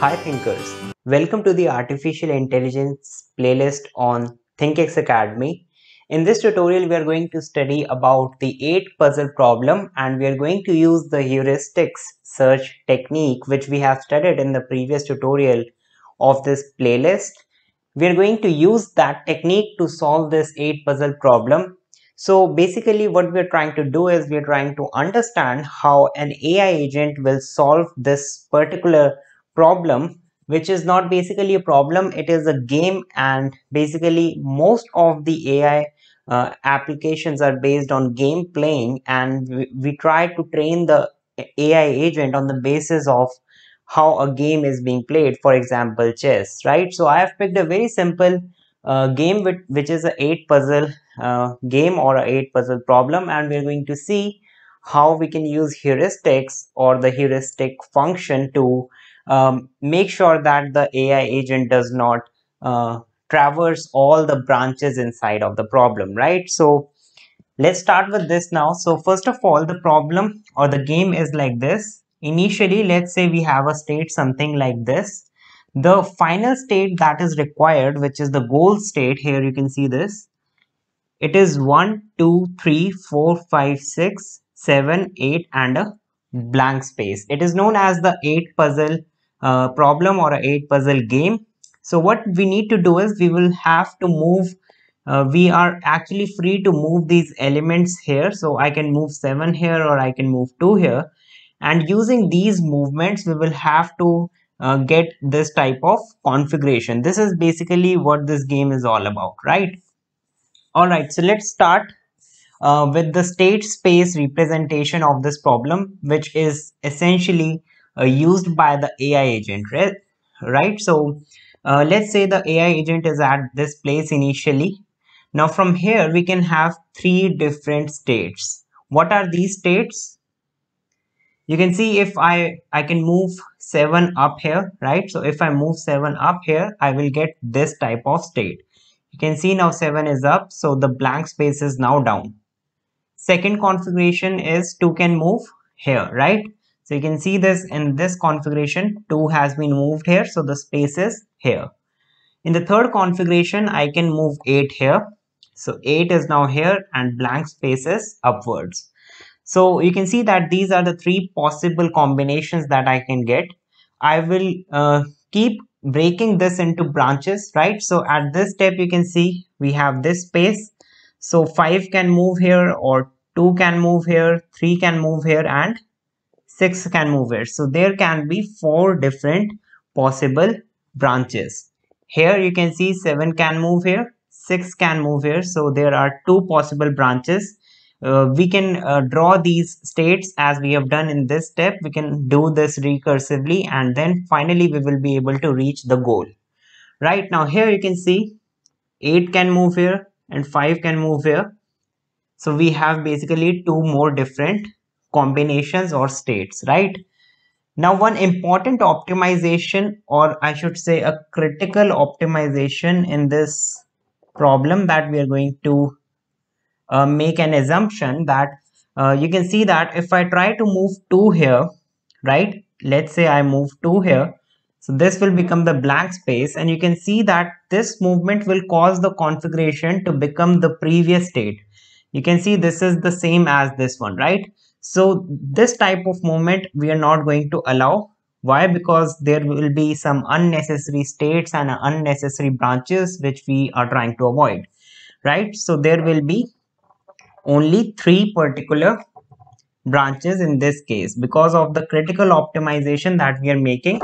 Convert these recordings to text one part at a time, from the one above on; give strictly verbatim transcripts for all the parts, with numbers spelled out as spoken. Hi thinkers, welcome to the artificial intelligence playlist on ThinkX Academy. In this tutorial we are going to study about the eight puzzle problem and we are going to use the heuristics search technique which we have studied in the previous tutorial of this playlist. We are going to use that technique to solve this eight puzzle problem. So basically what we are trying to do is we are trying to understand how an A I agent will solve this particular problem, which is not basically a problem, it is a game. And basically most of the A I uh, applications are based on game playing, and we, we try to train the A I agent on the basis of how a game is being played, for example chess, right? So I have picked a very simple uh, game which, which is an eight puzzle uh, game or an eight puzzle problem, and we're going to see how we can use heuristics or the heuristic function to Um, make sure that the A I agent does not uh, traverse all the branches inside of the problem, right? So let's start with this now. So first of all, the problem or the game is like this. Initially, let's say we have a state something like this. The final state that is required, which is the goal state, here you can see this, it is one, two, three, four, five, six, seven, eight and a blank space. It is known as the eight puzzle Uh, problem or a eight puzzle game. So what we need to do is we will have to move, uh, we are actually free to move these elements here. So I can move seven here or I can move two here, and using these movements we will have to uh, get this type of configuration. This is basically what this game is all about, right? Alright, so let's start uh, with the state space representation of this problem, which is essentially Uh, used by the A I agent, right? Right? So uh, let's say the A I agent is at this place initially. Now from here we can have three different states. What are these states? You can see if I I can move seven up here, right? So if I move seven up here, I will get this type of state. You can see now seven is up, so the blank space is now down. Second configuration is two can move here, right? So you can see this in this configuration, two has been moved here, so the space is here. In the third configuration, I can move eight here. So eight is now here and blank space is upwards. So you can see that these are the three possible combinations that I can get. I will uh, keep breaking this into branches, right? So at this step, you can see we have this space. So five can move here or two can move here, three can move here and six can move here. So there can be four different possible branches. Here you can see seven can move here, six can move here. So there are two possible branches. Uh, we can uh, draw these states as we have done in this step. We can do this recursively and then finally we will be able to reach the goal. Right now here you can see eight can move here and five can move here. So we have basically two more different combinations or states, right? Now one important optimization, or I should say a critical optimization in this problem, that we are going to uh, make an assumption that uh, you can see that if I try to move two here, right? Let's say I move two here. So this will become the blank space, and you can see that this movement will cause the configuration to become the previous state. You can see this is the same as this one, right? So this type of movement we are not going to allow. Why? Because there will be some unnecessary states and unnecessary branches which we are trying to avoid, right? So there will be only three particular branches in this case because of the critical optimization that we are making,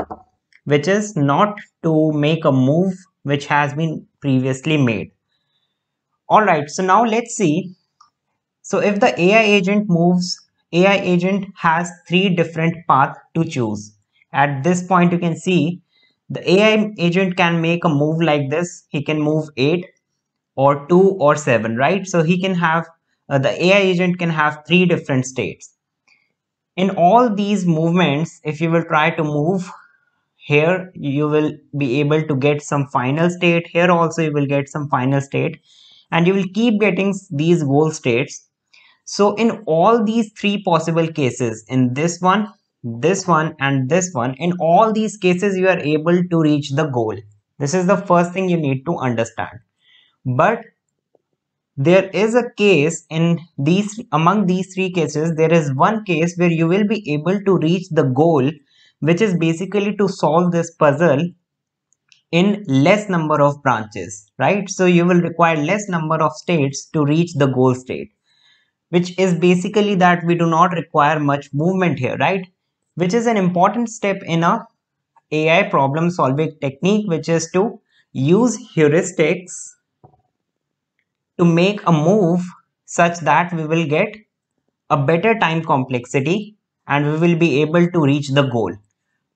which is not to make a move which has been previously made. All right, so now let's see. So if the A I agent moves, A I agent has three different paths to choose. At this point you can see the A I agent can make a move like this. He can move eight or two or seven, right? So he can have uh, the A I agent can have three different states. In all these movements, if you will try to move here, you will be able to get some final state. Here also you will get some final state, and you will keep getting these goal states. So in all these three possible cases, in this one, this one and this one, in all these cases you are able to reach the goal. This is the first thing you need to understand. But there is a case in these, among these three cases, there is one case where you will be able to reach the goal, which is basically to solve this puzzle in less number of branches, right? So you will require less number of states to reach the goal state, which is basically that we do not require much movement here, right? Which is an important step in a A I problem solving technique, which is to use heuristics to make a move such that we will get a better time complexity and we will be able to reach the goal.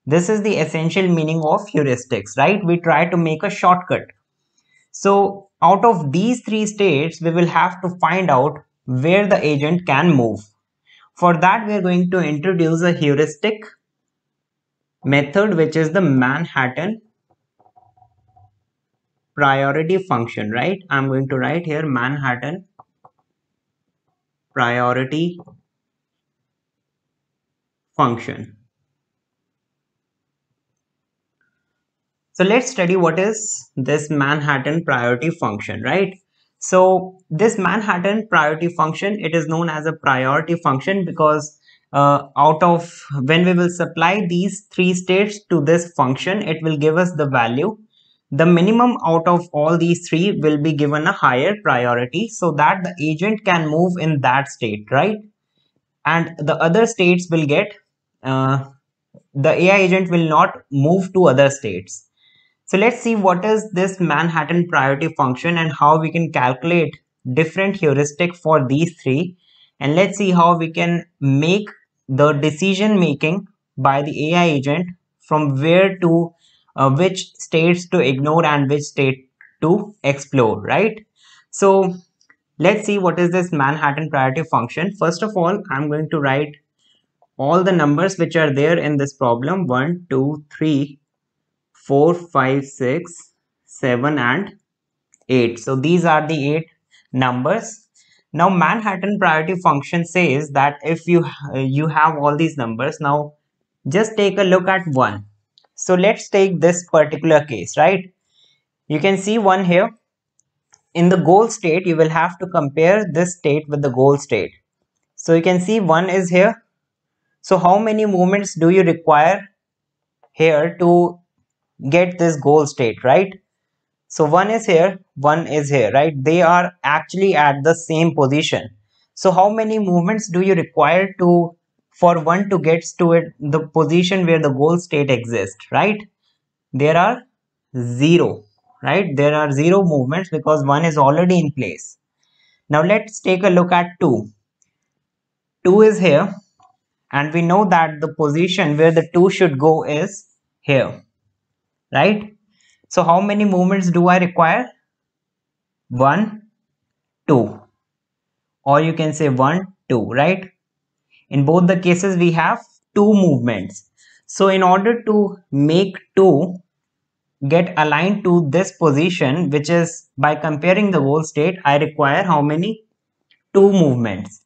This is the essential meaning of heuristics, right? We try to make a shortcut. So out of these three states, we will have to find out where the agent can move. For that, we are going to introduce a heuristic method, which is the Manhattan priority function, right? I'm going to write here Manhattan priority function. So let's study what is this Manhattan priority function, right? So this Manhattan priority function, it is known as a priority function because uh, out of when we will supply these three states to this function, it will give us the value. The minimum out of all these three will be given a higher priority so that the agent can move in that state, right? And the other states will get, uh, the A I agent will not move to other states. So let's see what is this Manhattan priority function and how we can calculate different heuristic for these three. And let's see how we can make the decision making by the A I agent from where to uh, which states to ignore and which state to explore, right? So let's see what is this Manhattan priority function. First of all, I'm going to write all the numbers which are there in this problem, one, two, three, four, five, six, seven and eight. So these are the eight numbers. Now Manhattan priority function says that if you uh, you have all these numbers, now just take a look at one. So let's take this particular case, right? You can see one here. In the goal state, you will have to compare this state with the goal state. So you can see one is here. So how many movements do you require here to get this goal state, right? So one is here, one is here, right? They are actually at the same position. So how many movements do you require to for one to get to it the position where the goal state exists, right? There are zero, right? There are zero movements because one is already in place. Now let's take a look at two. Two is here, and we know that the position where the two should go is here, right? So how many movements do I require? One, two, or you can say one, two, right? In both the cases we have two movements. So in order to make two get aligned to this position, which is by comparing the goal state, I require how many? Two movements.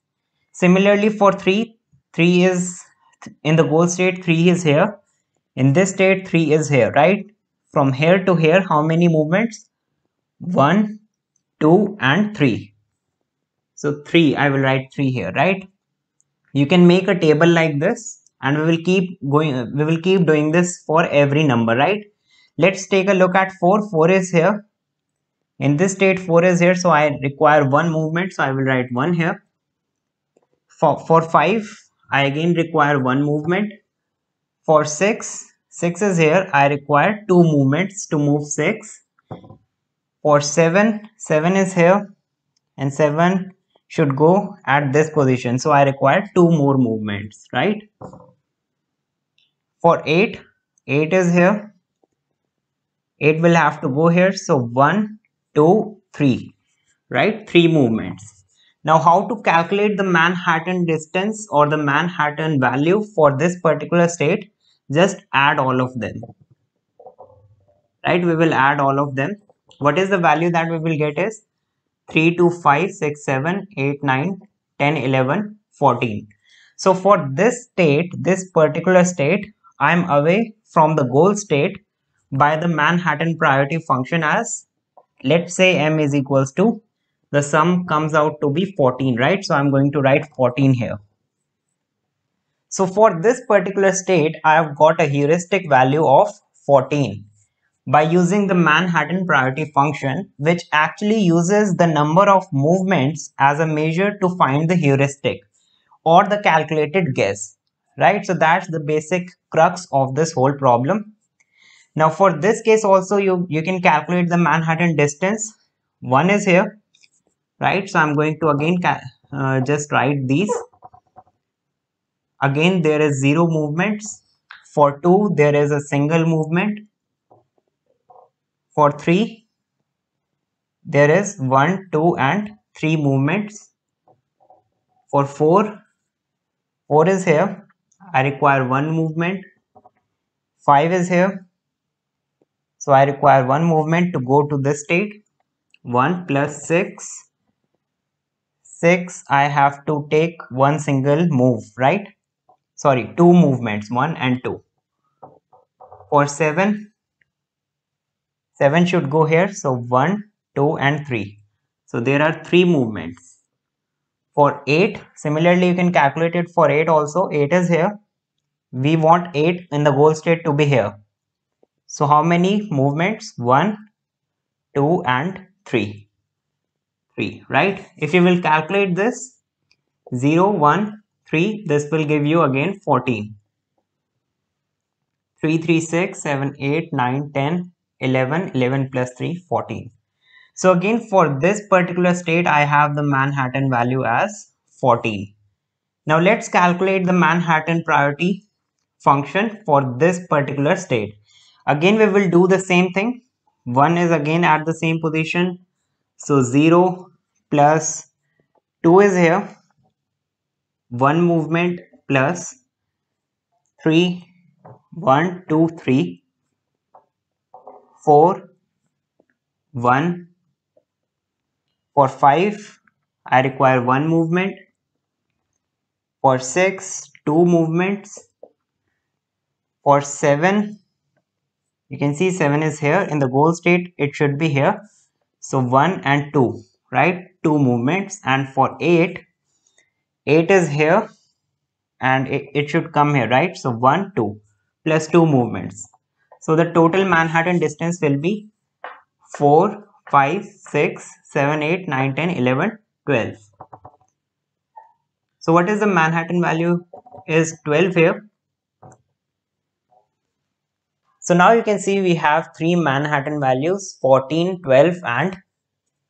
Similarly for three, three is in the goal state, three is here. In this state, three is here, right? From here to here, how many movements? one, two and three. So three, I will write three here, right? You can make a table like this and we will keep going, we will keep doing this for every number, right? Let's take a look at four. four is here. In this state, four is here. So I require one movement. So I will write one here. For, for five, I again require one movement. For six, six is here. I require two movements to move six. For seven, seven is here. And seven should go at this position. So I require two more movements, right? For eight, eight is here. eight will have to go here. So one, two, three, right? three movements. Now how to calculate the Manhattan distance or the Manhattan value for this particular state? Just add all of them, right? We will add all of them. What is the value that we will get is three, two, five, six, seven, eight, nine, ten, eleven, fourteen. So for this state, this particular state, I am away from the goal state by the Manhattan priority function as, let's say, m is equals to, the sum comes out to be fourteen, right? So I'm going to write fourteen here. So for this particular state, I have got a heuristic value of fourteen by using the Manhattan priority function, which actually uses the number of movements as a measure to find the heuristic or the calculated guess, right? So that's the basic crux of this whole problem. Now for this case also, you, you can calculate the Manhattan distance. One is here, right? So I'm going to again uh, just write these. Again, there is zero movements. For two, there is a single movement. For three, there is one, two and three movements. For four, four is here. I require one movement. five is here. So I require one movement to go to this state. one plus six. six, I have to take one single move, right? Sorry, two movements, one and two. For seven, seven should go here. So one, two and three. So there are three movements. For eight, similarly, you can calculate it for eight also. eight is here. We want eight in the goal state to be here. So how many movements? one, two and three. three, right? If you will calculate this, zero, one, three, this will give you again fourteen. three, three, six, seven, eight, nine, ten, eleven, eleven plus three, fourteen. So again, for this particular state, I have the Manhattan value as fourteen. Now let's calculate the Manhattan priority function for this particular state. Again, we will do the same thing. one is again at the same position. So zero plus two is here. one movement plus three, one, two, three, four, one. For five, I require one movement. For six, two movements. For seven, you can see seven is here. In the goal state, it should be here. So one and two, right? two movements. And for eight, eight is here and it, it should come here, right? So one, two plus two movements. So the total Manhattan distance will be four, five, six, seven, eight, nine, ten, eleven, twelve. So what is the Manhattan value? Is twelve here. So now you can see we have three Manhattan values, fourteen, twelve and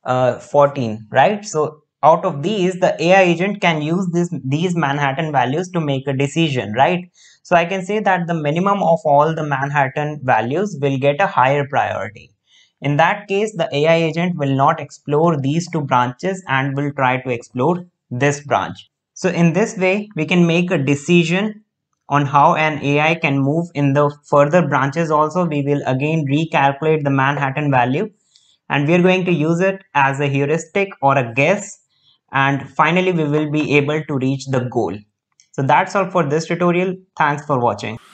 uh, fourteen, right? So out of these, the A I agent can use this, these Manhattan values to make a decision, right? So I can say that the minimum of all the Manhattan values will get a higher priority. In that case, the A I agent will not explore these two branches and will try to explore this branch. So in this way, we can make a decision on how an A I can move in the further branches also. We will again recalculate the Manhattan value and we are going to use it as a heuristic or a guess, and finally we will be able to reach the goal. So that's all for this tutorial. Thanks for watching.